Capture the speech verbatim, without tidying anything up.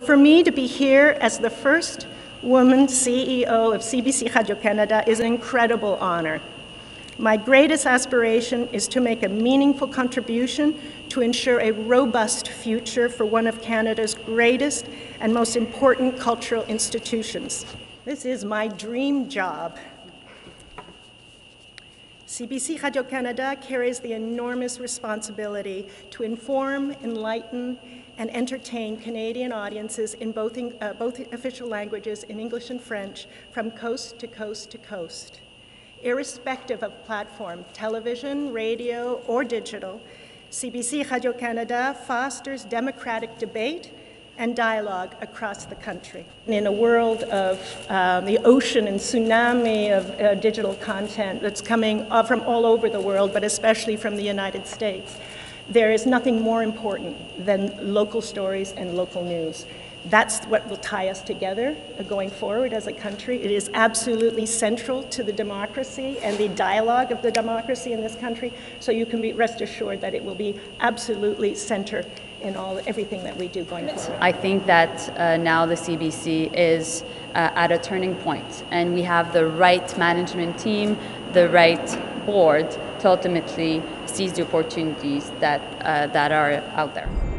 For me to be here as the first woman C E O of C B C Radio-Canada is an incredible honor. My greatest aspiration is to make a meaningful contribution to ensure a robust future for one of Canada's greatest and most important cultural institutions. This is my dream job. C B C Radio-Canada carries the enormous responsibility to inform, enlighten, and entertain Canadian audiences in both, in, uh, both official languages, in English and French, from coast to coast to coast. Irrespective of platform, television, radio, or digital, C B C Radio-Canada fosters democratic debate and dialogue across the country. In a world of um, the ocean and tsunami of uh, digital content that's coming from all over the world, but especially from the United States, there is nothing more important than local stories and local news. That's what will tie us together going forward as a country. It is absolutely central to the democracy and the dialogue of the democracy in this country, so you can be rest assured that it will be absolutely center in all everything that we do going forward. I think that uh, now the C B C is uh, at a turning point, and we have the right management team, the right board to ultimately seize the opportunities that, uh, that are out there.